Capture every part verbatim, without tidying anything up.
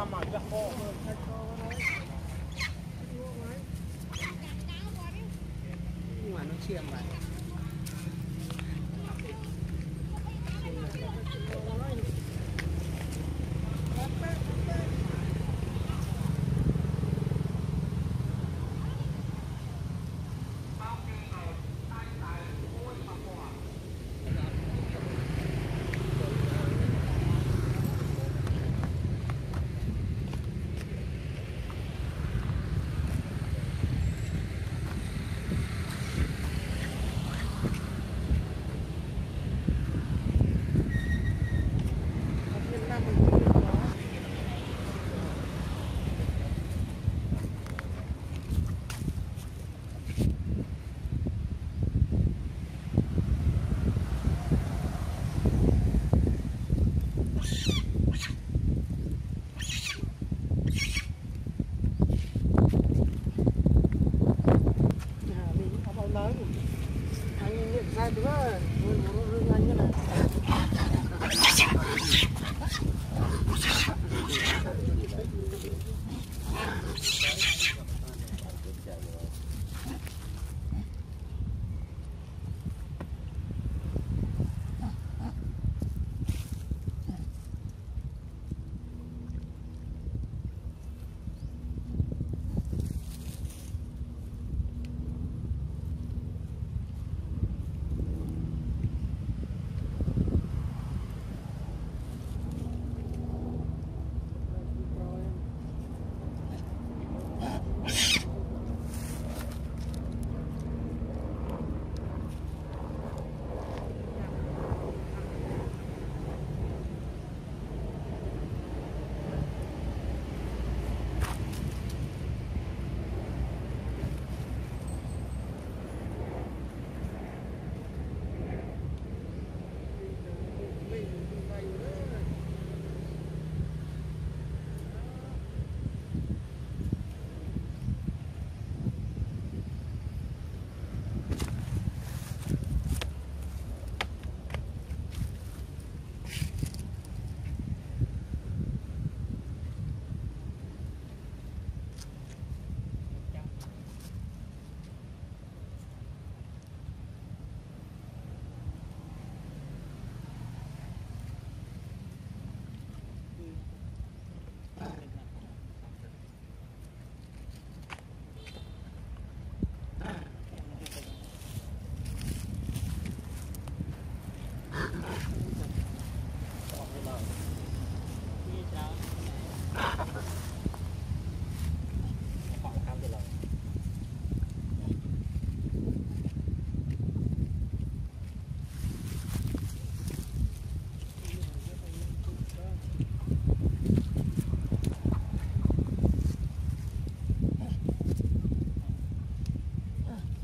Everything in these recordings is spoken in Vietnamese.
nhưng mà nó chìm lại.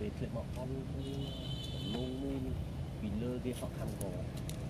Về chuyện bọn con luôn luôn vì lơ cái họ thăm cổ